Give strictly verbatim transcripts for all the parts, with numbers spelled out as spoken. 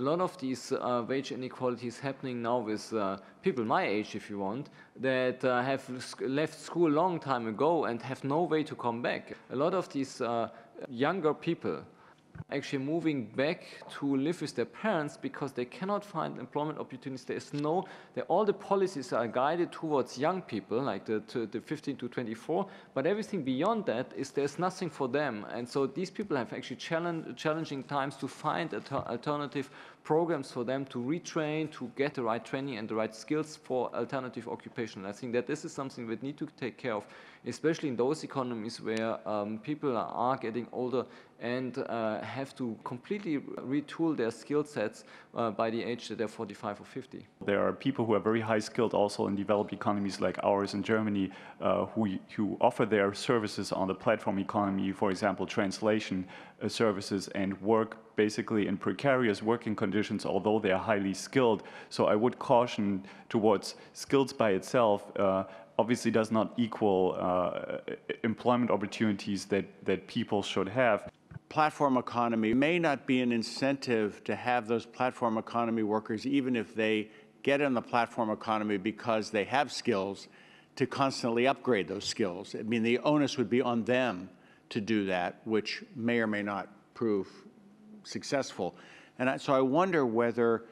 a lot of these uh, wage inequalities happening now with uh, people my age, if you want, that uh, have left school a long time ago and have no way to come back. A lot of these uh, younger people actually moving back to live with their parents because they cannot find employment opportunities. There is no, all the policies are guided towards young people, like the, to, the fifteen to twenty-four, but everything beyond that is there's nothing for them. And so these people have actually challenge, challenging times to find alter, alternative programs for them to retrain, to get the right training and the right skills for alternative occupation. I think that this is something we need to take care of, especially in those economies where um, people are getting older and uh, have to completely retool their skill sets uh, by the age that they're forty-five or fifty. There are people who are very high skilled also in developed economies like ours in Germany uh, who, who offer their services on the platform economy, for example, translation uh, services, and work basically in precarious working conditions, although they are highly skilled. So I would caution towards skills by itself uh, obviously does not equal uh, employment opportunities that, that people should have. Platform economy may not be an incentive to have those platform economy workers, even if they get in the platform economy because they have skills, to constantly upgrade those skills. I mean, the onus would be on them to do that, which may or may not prove successful. And I, so I wonder whether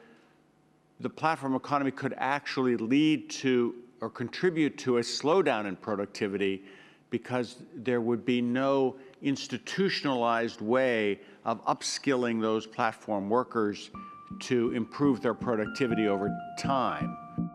the platform economy could actually lead to or contribute to a slowdown in productivity, because there would be no institutionalized way of upskilling those platform workers to improve their productivity over time.